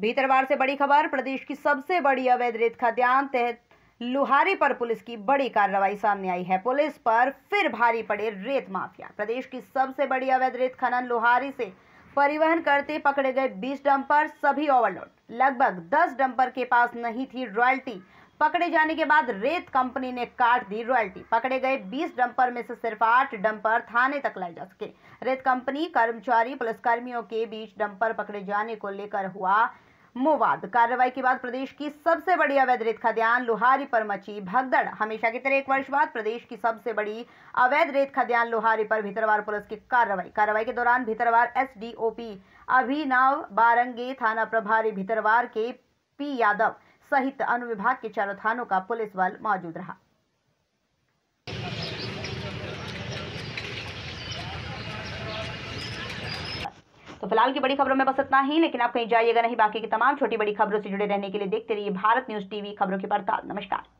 भीतरवार से बड़ी खबर। प्रदेश की सबसे बड़ी अवैध रेत खदान तहत लुहारी पर पुलिस की बड़ी कार्रवाई सामने आई है। पुलिस पर फिर भारी पड़े रेत माफिया। प्रदेश की सबसे बड़ी अवैध रेत खनन लुहारी से परिवहन करते पकड़े गए 20 डंपर, सभी ओवरलोड। लगभग 10 डंपर के पास नहीं थी रॉयल्टी। पकड़े जाने के बाद रेत कंपनी ने काट दी रॉयल्टी। पकड़े गए 20 डंपर में से सिर्फ 8 डंपर थाने तक लाए जा सके। रेत कंपनी कर्मचारी पुलिसकर्मियों के बीच डंपर पकड़े जाने को लेकर हुआ मुवाद। कार्रवाई के बाद प्रदेश की सबसे बड़ी अवैध रेत खदान लुहारी पर मची भगदड़। हमेशा की तरह एक वर्ष बाद प्रदेश की सबसे बड़ी अवैध रेत खदान लुहारी पर भितरवार पुलिस की कार्रवाई के दौरान भितरवार SDOP अभिनव बारंगे, थाना प्रभारी भितरवार के पी यादव सहित अनुविभाग के चारों थानों का पुलिस बल मौजूद रहा। तो फिलहाल की बड़ी खबरों में बस इतना ही, लेकिन आप कहीं जाइएगा नहीं। बाकी की तमाम छोटी बड़ी खबरों से जुड़े रहने के लिए देखते रहिए भारत न्यूज़ TV खबरों की वार्ता। नमस्कार।